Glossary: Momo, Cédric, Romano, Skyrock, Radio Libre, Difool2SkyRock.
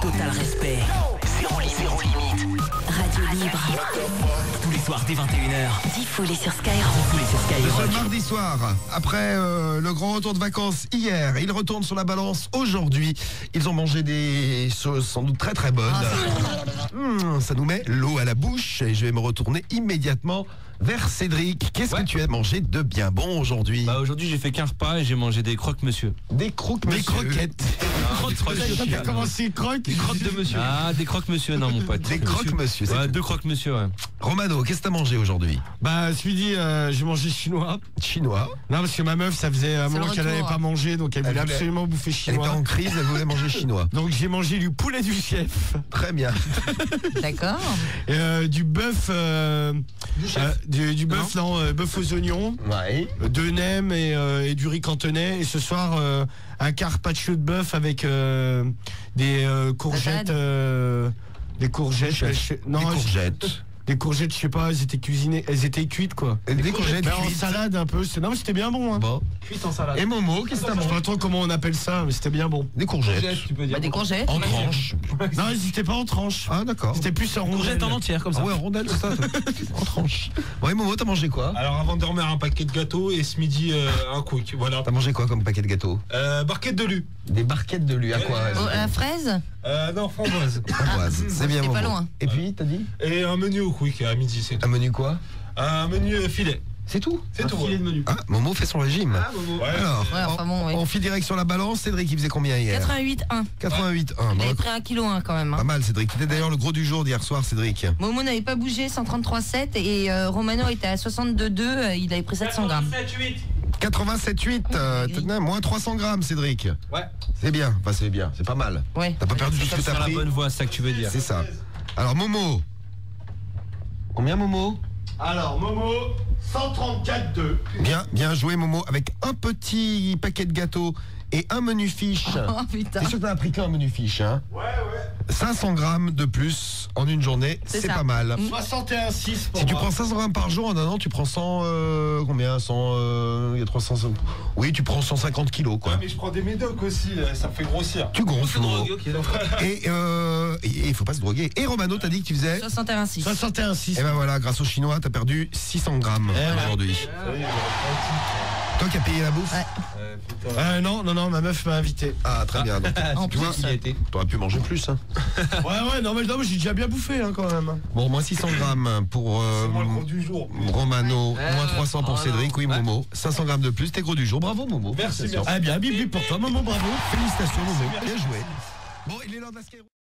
Total respect. Zéro limite. Radio Libre. Tous les soirs dès 21h. Difool2SkyRock. Ce mardi soir, après le grand retour de vacances hier, ils retournent sur la balance aujourd'hui. Ils ont mangé des choses sans doute très très bonnes. Ça nous met l'eau à la bouche et je vais me retourner immédiatement vers Cédric. Qu'est-ce que tu as mangé de bien bon aujourd'hui? Aujourd'hui j'ai fait qu'un repas et j'ai mangé des croques monsieur. Des croques monsieur. Des croquettes. T'as commencé croque. Des croques de monsieur. Ah, des croques monsieur, non mon pote. Des croques monsieur. Ouais, deux croques monsieur. Ouais. Romano, qu'est-ce que t'as mangé aujourd'hui? Bah ce midi j'ai mangé chinois. Chinois? Non, parce que ma meuf, ça faisait un moment qu'elle n'avait pas mangé, donc elle voulait absolument bouffer chinois. Elle était en crise, elle voulait manger chinois. Donc j'ai mangé du poulet du chef. Très bien. D'accord. Du bœuf. Du chef. Du bœuf, bœuf aux oignons, ouais. De nems et du riz cantonais. Et ce soir, un carpaccio de bœuf avec des courgettes, je sais pas, elles étaient cuisinées, elles étaient cuites quoi. Des courgettes ben en salade un peu, non mais c'était bien bon, hein. Bon. Cuites en salade. Et Momo, qu'est-ce que t'as mangé? Je sais pas trop comment on appelle ça, mais c'était bien bon. Des courgettes. Tu peux dire. Bah, des courgettes. En tranches. Non, c'était pas en tranches. Ah d'accord. C'était plus en rondelles. Courgettes en entière comme ça. Ah ouais, en rondelles ça. En tranches. Bon et Momo, t'as mangé quoi? Alors avant de dormir, un paquet de gâteaux et ce midi un quick. Voilà. T'as mangé quoi comme paquet de gâteaux? Barquettes de lu. Des barquettes de lu à quoi? À fraise. Non, framboise. Framboise, c'est bien bon. Pas loin. Et puis t'as dit? Et un menu au quick à midi, c'est tout. Un menu quoi? Un menu filet. C'est tout? C'est tout. Filet de menu. Ah, Momo fait son régime. Ah, Momo. Ouais. Alors, ouais, enfin bon, oui. On file direct sur la balance. Cédric, il faisait combien hier? 88,1. 88,1. Il avait pris 1,1 kg quand même. Hein. Pas mal, Cédric. C'était d'ailleurs le gros du jour d'hier soir, Cédric. Momo n'avait pas bougé, 133,7 et Romano était à 62,2. Il avait pris 700 grammes. 87,8. 87,8, moins 300 grammes, Cédric. Ouais. C'est bien, enfin, c'est bien, c'est pas mal. Ouais. T'as pas perdu tout ce que t'as pris. C'est la bonne voie, c'est ça que tu veux dire. C'est ça. Alors, Momo. Combien, Momo? Alors, Momo, 134,2. Bien, bien joué, Momo, avec un petit paquet de gâteaux et un menu fiche. Oh putain. C'est sûr que t'as appris qu'un menu fiche, hein? Ouais, ouais. 500 grammes de plus en une journée, c'est pas mal. 61,6 pour moi. Si tu prends 500 grammes par jour en un an, tu prends 100... combien? 100... il y a 300... Oui, tu prends 150 kilos, quoi. Ouais, mais je prends des médocs aussi, ça me fait grossir. Tu gonfles, okay. Et il faut pas se droguer. Et Romano, t'as dit que tu faisais... 61,6. 61,6. Et ben voilà, grâce aux Chinois, t'as perdu 600 grammes aujourd'hui. Toi qui as payé la bouffe? Ouais. Non, ma meuf m'a invité. Ah, très bien. Donc, tu vois, t'aurais pu manger plus. Hein. ouais, non, mais j'ai déjà bien bouffé hein, quand même. Bon, moins 600 grammes pour Romano, moins 300 pour Cédric, oui, Momo. 500 grammes de plus, t'es gros du jour. Bravo, Momo. Merci, bien. Ah, bien, bip, bip pour toi, Momo, bravo. Félicitations, Momo. Bien joué. Bon, il est l'heure de la Skyrock.